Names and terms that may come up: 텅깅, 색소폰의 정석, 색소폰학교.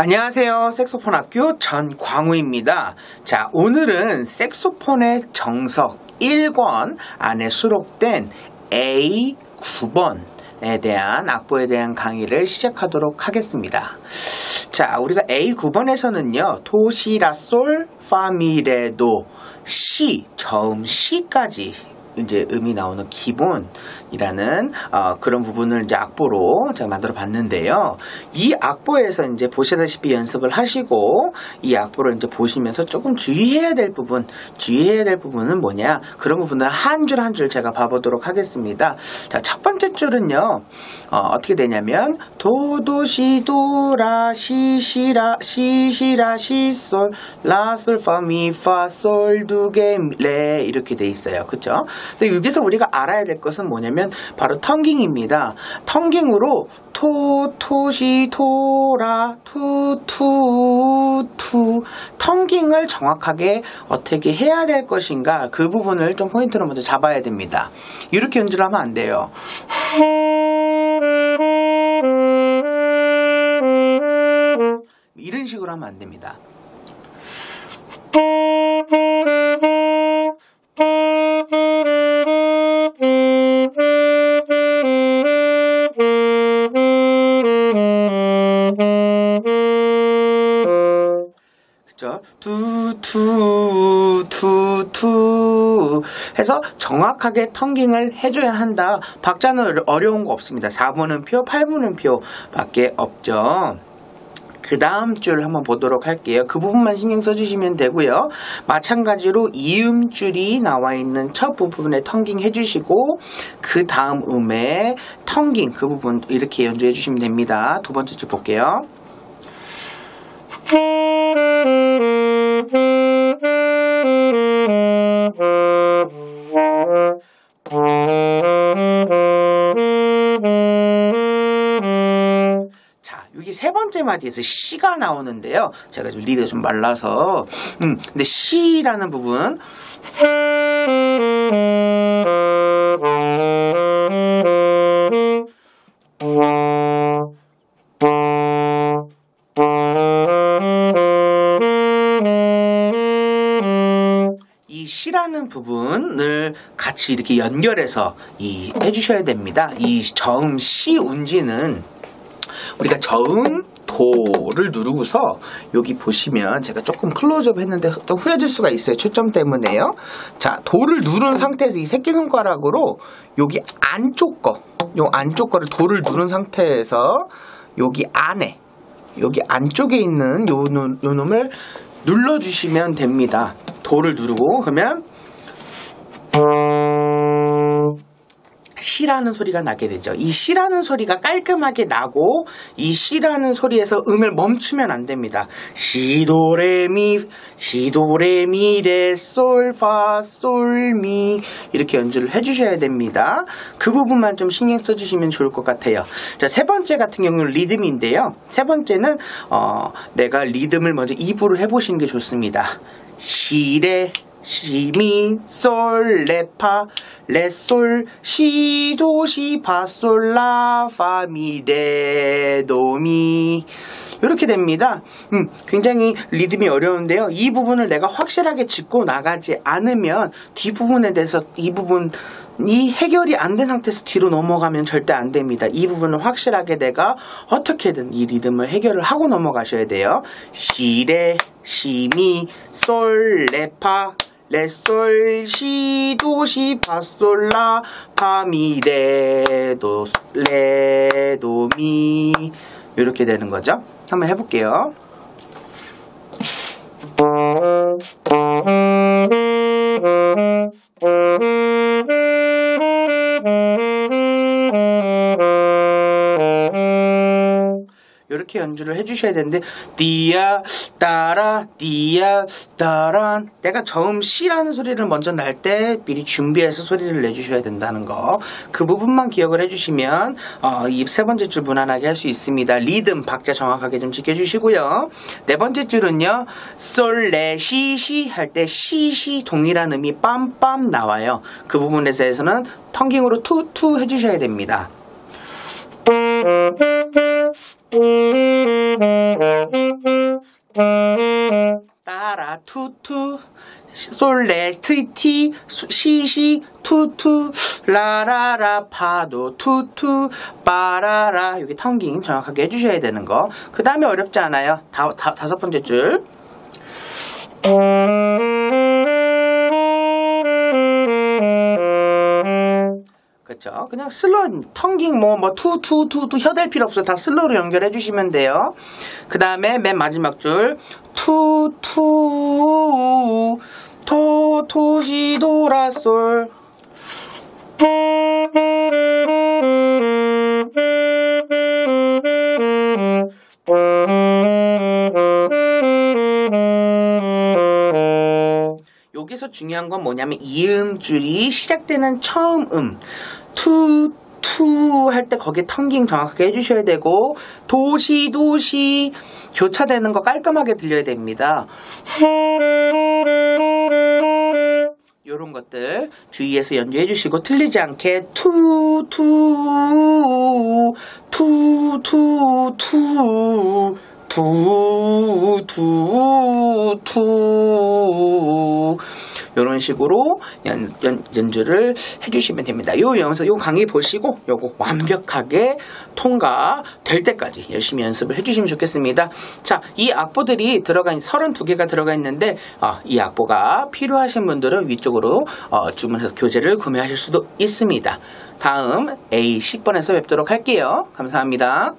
안녕하세요. 색소폰학교 전광우입니다. 자, 오늘은 색소폰의 정석 1권 안에 수록된 A 9번에 대한 악보에 대한 강의를 시작하도록 하겠습니다. 자, 우리가 A 9번에서는요. 도, 시, 라, 솔, 파, 미, 레, 도, 시, 저음 시까지 이제 음이 나오는 기본이라는 그런 부분을 이제 악보로 제가 만들어 봤는데요. 이 악보에서 이제 보시다시피 연습을 하시고 이 악보를 이제 보시면서 조금 주의해야 될 부분은 뭐냐? 그런 부분을 한 줄 한 줄 제가 봐보도록 하겠습니다. 자, 첫 번째 줄은요. 어떻게 되냐면 도도 시도라 시시라 시시라 시솔 라솔 파미 파솔 두개 레 이렇게 돼 있어요. 그렇죠? 근데 여기서 우리가 알아야 될 것은 뭐냐면 바로 텅깅입니다. 텅깅으로 토, 토, 시, 토, 라, 투, 투, 투 텅깅을 정확하게 어떻게 해야 될 것인가 그 부분을 좀 포인트로 먼저 잡아야 됩니다. 이렇게 연주를 하면 안 돼요. 이런 식으로 하면 안 됩니다. 투 해서 정확하게 텅깅을 해줘야 한다. 박자는 어려운 거 없습니다. 4분음표, 8분음표 밖에 없죠. 그 다음 줄 한번 보도록 할게요. 그 부분만 신경 써주시면 되고요. 마찬가지로 이음줄이 나와 있는 첫 부분에 텅깅 해주시고 그 다음 음에 텅깅 그 부분 이렇게 연주해 주시면 됩니다. 두 번째 줄 볼게요. 자, 여기 세 번째 마디에서 시가 나오는데요. 제가 지금 리드가 좀 말라서 근데 시라는 부분 시라는 부분을 같이 이렇게 연결해서 해주셔야 됩니다. 이 저음 시 운지는 우리가 저음 도를 누르고서 여기 보시면 제가 조금 클로즈업 했는데 좀 흐려질 수가 있어요. 초점 때문에요. 자, 도를 누른 상태에서 이 새끼손가락으로 여기 안쪽 거, 요 안쪽 거를 도를 누른 상태에서 여기 안에, 여기 안쪽에 있는 요 놈을 눌러주시면 됩니다. 도를 누르고 그러면 시라는 소리가 나게 되죠. 이 시라는 소리가 깔끔하게 나고 이 시라는 소리에서 음을 멈추면 안 됩니다. 시도레미 시도레미레 솔파 솔미 이렇게 연주를 해주셔야 됩니다. 그 부분만 좀 신경 써주시면 좋을 것 같아요. 자, 세 번째 같은 경우는 리듬인데요. 세 번째는 내가 리듬을 먼저 2부로 해보시는 게 좋습니다. 시레 시미 솔 레파 레솔 시도 시파솔라 파미 레도미 이렇게 됩니다. 굉장히 리듬이 어려운데요. 이 부분을 내가 확실하게 짚고 나가지 않으면 뒷부분에 대해서 이 부분이 해결이 안 된 상태에서 뒤로 넘어가면 절대 안 됩니다. 이 부분은 확실하게 내가 어떻게든 이 리듬을 해결을 하고 넘어가셔야 돼요. 시레 시미 솔 레파 레솔 시도시 파솔라 파미 레도 레도미 이렇게 되는 거죠. 한번 해볼게요. 이렇게 연주를 해주셔야 되는데 디야 따라 디야 따라 내가 저음 C라는 소리를 먼저 날 때 미리 준비해서 소리를 내주셔야 된다는 거 그 부분만 기억을 해주시면 이 세 번째 줄 무난하게 할 수 있습니다. 리듬 박자 정확하게 좀 지켜주시고요. 네 번째 줄은요. 솔레 시시 할 때 시시 동일한 음이 빰빰 나와요. 그 부분에 대해서는 텅깅으로 투투 해주셔야 됩니다. 솔레 트티 시시 투투 라라라 파도 투투 빠라라. 여기 텅깅 정확하게 해주셔야 되는 거. 그 다음에 어렵지 않아요. 다섯 번째 줄. 그렇죠. 그냥 슬로 텅깅 뭐 투 혀댈 필요 없어요. 다 슬로로 연결해 주시면 돼요. 그 다음에 맨 마지막 줄 투투 토시도라솔. 여기서 중요한 건 뭐냐면 이음줄이 시작되는 처음음 투 할 때 거기에 텅깅 정확하게 해주셔야 되고, 도시 교차되는 거 깔끔하게 들려야 됩니다. 요런 것들 주의해서 연주해 주시고, 틀리지 않게 투 요런 식으로 연주를 해주시면 됩니다. 요 영상, 요 강의 보시고 요거 완벽하게 통과될 때까지 열심히 연습을 해주시면 좋겠습니다. 자, 이 악보들이 32개가 들어가 있는데, 이 악보가 필요하신 분들은 위쪽으로 주문해서 교재를 구매하실 수도 있습니다. 다음 A10번에서 뵙도록 할게요. 감사합니다.